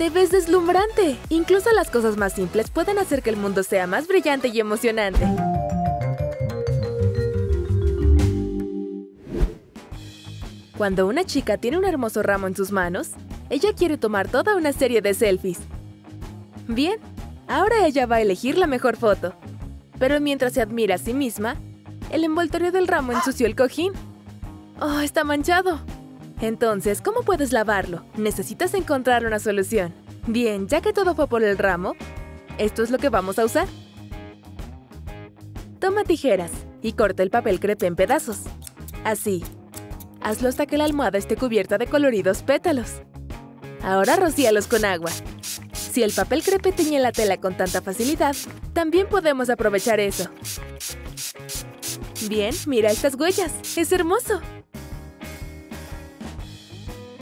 ¡Te ves deslumbrante! Incluso las cosas más simples pueden hacer que el mundo sea más brillante y emocionante. Cuando una chica tiene un hermoso ramo en sus manos, ella quiere tomar toda una serie de selfies. Bien, ahora ella va a elegir la mejor foto. Pero mientras se admira a sí misma, el envoltorio del ramo ensució el cojín. ¡Oh, está manchado! Entonces, ¿cómo puedes lavarlo? Necesitas encontrar una solución. Bien, ya que todo fue por el ramo, esto es lo que vamos a usar. Toma tijeras y corta el papel crepé en pedazos. Así. Hazlo hasta que la almohada esté cubierta de coloridos pétalos. Ahora rocíalos con agua. Si el papel crepé teñe la tela con tanta facilidad, también podemos aprovechar eso. Bien, mira estas huellas. ¡Es hermoso!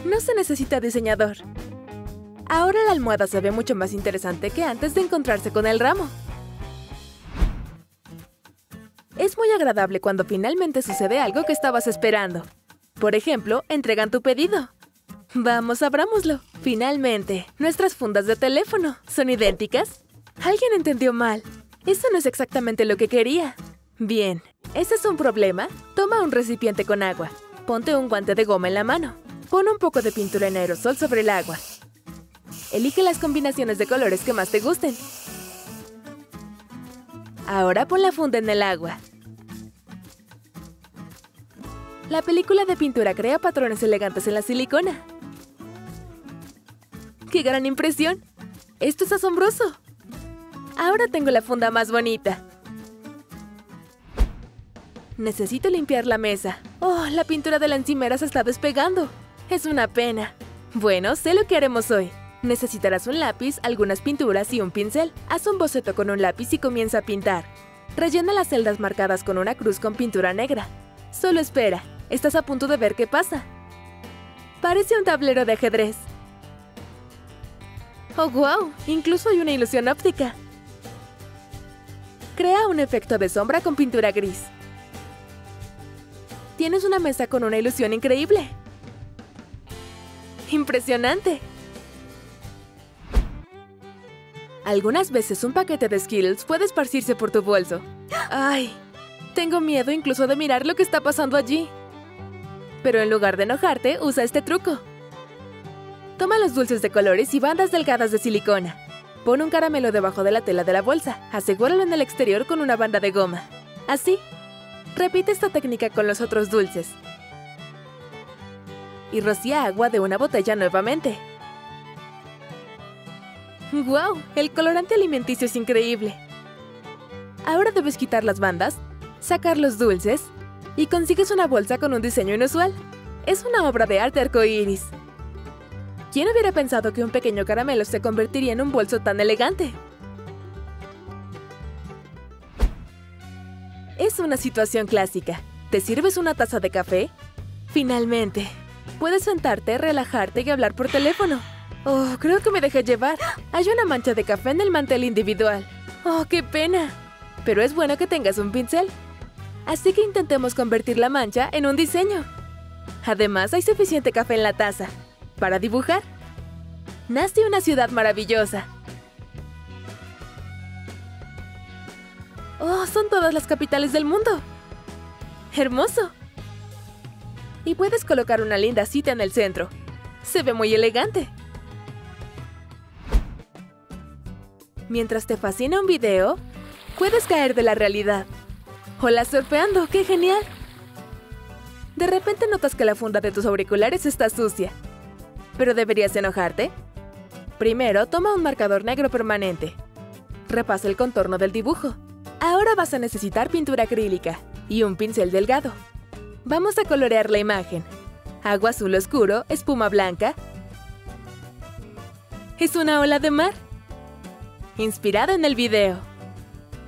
No se necesita diseñador. Ahora la almohada se ve mucho más interesante que antes de encontrarse con el ramo. Es muy agradable cuando finalmente sucede algo que estabas esperando. Por ejemplo, entregan tu pedido. Vamos, abrámoslo. Finalmente, nuestras fundas de teléfono. ¿Son idénticas? Alguien entendió mal. Eso no es exactamente lo que quería. Bien, ¿ese es un problema? Toma un recipiente con agua. Ponte un guante de goma en la mano. Pon un poco de pintura en aerosol sobre el agua. Elige las combinaciones de colores que más te gusten. Ahora pon la funda en el agua. La película de pintura crea patrones elegantes en la silicona. ¡Qué gran impresión! ¡Esto es asombroso! Ahora tengo la funda más bonita. Necesito limpiar la mesa. ¡Oh, la pintura de la encimera se está despegando! ¡Es una pena! Bueno, sé lo que haremos hoy. Necesitarás un lápiz, algunas pinturas y un pincel. Haz un boceto con un lápiz y comienza a pintar. Rellena las celdas marcadas con una cruz con pintura negra. Solo espera. Estás a punto de ver qué pasa. Parece un tablero de ajedrez. ¡Oh, wow! Incluso hay una ilusión óptica. Crea un efecto de sombra con pintura gris. Tienes una mesa con una ilusión increíble. ¡Impresionante! Algunas veces un paquete de Skittles puede esparcirse por tu bolso. ¡Ay! Tengo miedo incluso de mirar lo que está pasando allí. Pero en lugar de enojarte, usa este truco. Toma los dulces de colores y bandas delgadas de silicona. Pon un caramelo debajo de la tela de la bolsa. Asegúralo en el exterior con una banda de goma. Así. Repite esta técnica con los otros dulces. Y rocía agua de una botella nuevamente. ¡Wow! El colorante alimenticio es increíble. Ahora debes quitar las bandas, sacar los dulces y consigues una bolsa con un diseño inusual. Es una obra de arte arcoíris. ¿Quién hubiera pensado que un pequeño caramelo se convertiría en un bolso tan elegante? Es una situación clásica. ¿Te sirves una taza de café? Finalmente, puedes sentarte, relajarte y hablar por teléfono. Oh, creo que me dejé llevar. Hay una mancha de café en el mantel individual. Oh, qué pena. Pero es bueno que tengas un pincel. Así que intentemos convertir la mancha en un diseño. Además, hay suficiente café en la taza. Para dibujar. Nace una ciudad maravillosa. ¡Oh, son todas las capitales del mundo! ¡Hermoso! Y puedes colocar una linda cita en el centro. Se ve muy elegante. Mientras te fascina un video, puedes caer de la realidad. ¡Hola, surfeando! ¡Qué genial! De repente notas que la funda de tus auriculares está sucia. ¿Pero deberías enojarte? Primero, toma un marcador negro permanente. Repasa el contorno del dibujo. Ahora vas a necesitar pintura acrílica y un pincel delgado. Vamos a colorear la imagen. Agua azul oscuro, espuma blanca. Es una ola de mar. Inspirada en el video.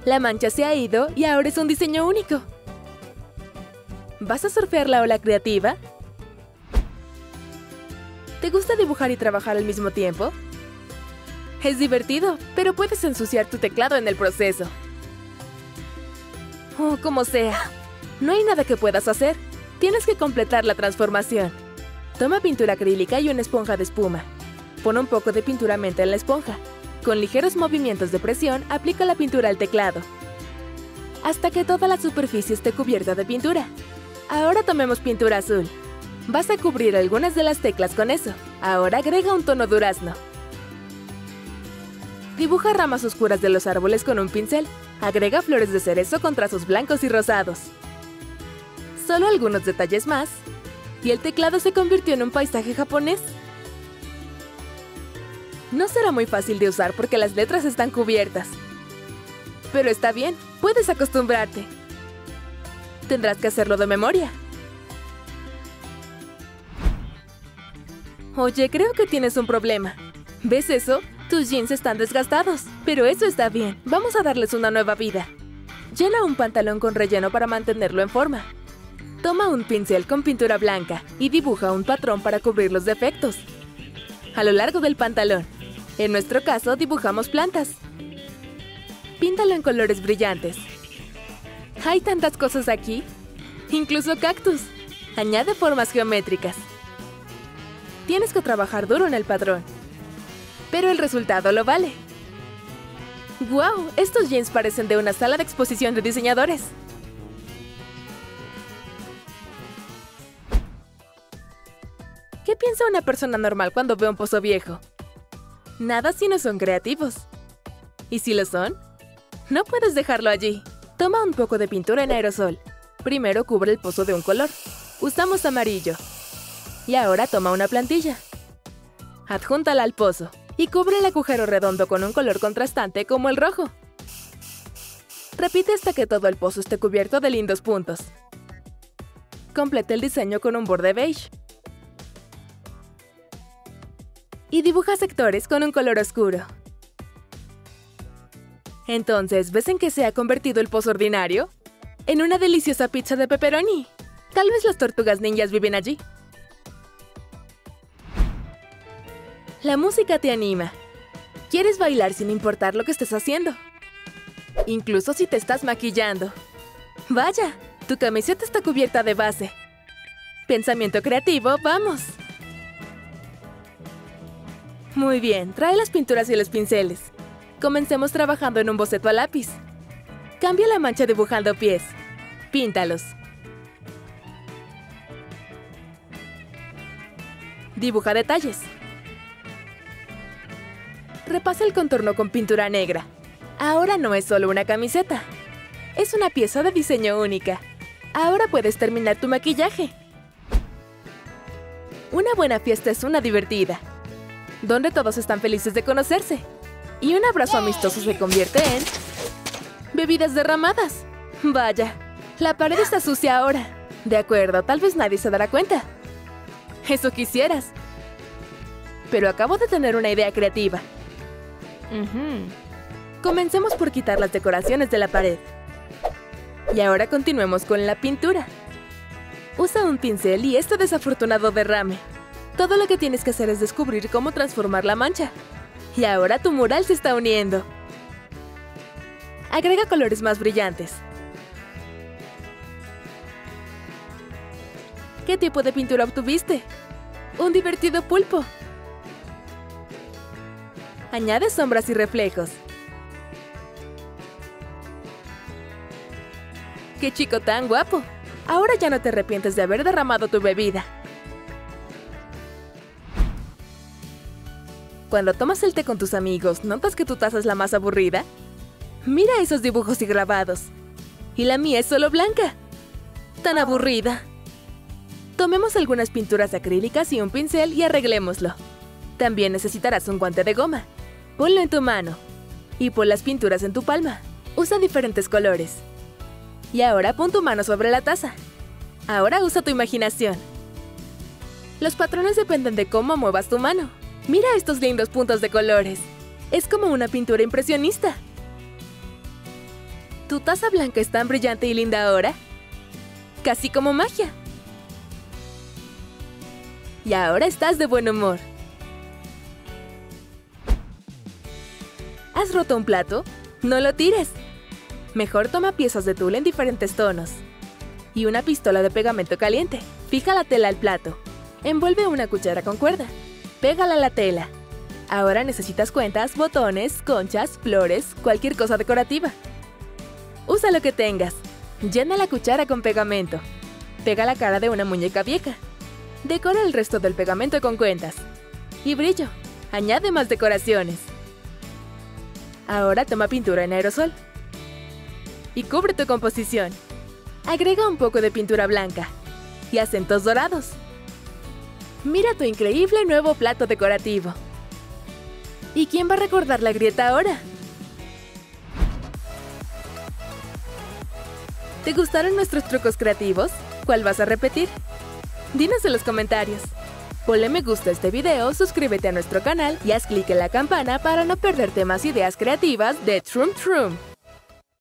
La mancha se ha ido y ahora es un diseño único. ¿Vas a surfear la ola creativa? ¿Te gusta dibujar y trabajar al mismo tiempo? Es divertido, pero puedes ensuciar tu teclado en el proceso. Oh, como sea. No hay nada que puedas hacer. Tienes que completar la transformación. Toma pintura acrílica y una esponja de espuma. Pon un poco de pintura menta en la esponja. Con ligeros movimientos de presión, aplica la pintura al teclado hasta que toda la superficie esté cubierta de pintura. Ahora tomemos pintura azul. Vas a cubrir algunas de las teclas con eso. Ahora agrega un tono durazno. Dibuja ramas oscuras de los árboles con un pincel. Agrega flores de cerezo con trazos blancos y rosados. Solo algunos detalles más, y el teclado se convirtió en un paisaje japonés. No será muy fácil de usar porque las letras están cubiertas. Pero está bien, puedes acostumbrarte. Tendrás que hacerlo de memoria. Oye, creo que tienes un problema. ¿Ves eso? Tus jeans están desgastados. Pero eso está bien, vamos a darles una nueva vida. Llena un pantalón con relleno para mantenerlo en forma. Toma un pincel con pintura blanca y dibuja un patrón para cubrir los defectos a lo largo del pantalón. En nuestro caso, dibujamos plantas. Píntalo en colores brillantes. Hay tantas cosas aquí, incluso cactus. Añade formas geométricas. Tienes que trabajar duro en el patrón, pero el resultado lo vale. ¡Guau! Estos jeans parecen de una sala de exposición de diseñadores. ¿Qué piensa una persona normal cuando ve un pozo viejo? Nada si no son creativos. ¿Y si lo son? No puedes dejarlo allí. Toma un poco de pintura en aerosol. Primero cubre el pozo de un color. Usamos amarillo. Y ahora toma una plantilla. Adjúntala al pozo y cubre el agujero redondo con un color contrastante como el rojo. Repite hasta que todo el pozo esté cubierto de lindos puntos. Completa el diseño con un borde beige. Y dibuja sectores con un color oscuro. Entonces, ¿ves en qué se ha convertido el pozo ordinario? En una deliciosa pizza de pepperoni. Tal vez las tortugas ninjas viven allí. La música te anima. Quieres bailar sin importar lo que estés haciendo, incluso si te estás maquillando. ¡Vaya! Tu camiseta está cubierta de base. Pensamiento creativo, ¡vamos! Muy bien, trae las pinturas y los pinceles. Comencemos trabajando en un boceto a lápiz. Cambia la mancha dibujando pies. Píntalos. Dibuja detalles. Repasa el contorno con pintura negra. Ahora no es solo una camiseta. Es una pieza de diseño única. Ahora puedes terminar tu maquillaje. Una buena fiesta es una divertida, donde todos están felices de conocerse. Y un abrazo amistoso se convierte en bebidas derramadas. Vaya, la pared está sucia ahora. De acuerdo, tal vez nadie se dará cuenta. Eso quisieras. Pero acabo de tener una idea creativa. Comencemos por quitar las decoraciones de la pared. Y ahora continuemos con la pintura. Usa un pincel y este desafortunado derrame. Todo lo que tienes que hacer es descubrir cómo transformar la mancha. Y ahora tu mural se está uniendo. Agrega colores más brillantes. ¿Qué tipo de pintura obtuviste? Un divertido pulpo. Añade sombras y reflejos. ¡Qué chico tan guapo! Ahora ya no te arrepientes de haber derramado tu bebida. Cuando tomas el té con tus amigos, ¿notas que tu taza es la más aburrida? Mira esos dibujos y grabados. Y la mía es solo blanca. ¡Tan aburrida! Tomemos algunas pinturas acrílicas y un pincel y arreglémoslo. También necesitarás un guante de goma. Ponlo en tu mano y pon las pinturas en tu palma. Usa diferentes colores. Y ahora pon tu mano sobre la taza. Ahora usa tu imaginación. Los patrones dependen de cómo muevas tu mano. Mira estos lindos puntos de colores. Es como una pintura impresionista. Tu taza blanca es tan brillante y linda ahora. Casi como magia. Y ahora estás de buen humor. ¿Has roto un plato? ¡No lo tires! Mejor toma piezas de tul en diferentes tonos. Y una pistola de pegamento caliente. Fija la tela al plato. Envuelve una cuchara con cuerda. Pégala a la tela Ahora necesitas cuentas, botones, conchas, flores, cualquier cosa decorativa. Usa lo que tengas. Llena la cuchara con pegamento. Pega la cara de una muñeca vieja. Decora el resto del pegamento con cuentas. Y brillo. Añade más decoraciones. Ahora toma pintura en aerosol. Y cubre tu composición. Agrega un poco de pintura blanca. Y acentos dorados. Mira tu increíble nuevo plato decorativo. ¿Y quién va a recordar la grieta ahora? ¿Te gustaron nuestros trucos creativos? ¿Cuál vas a repetir? Dinos en los comentarios. Ponle me gusta a este video, suscríbete a nuestro canal y haz clic en la campana para no perderte más ideas creativas de Troom Troom.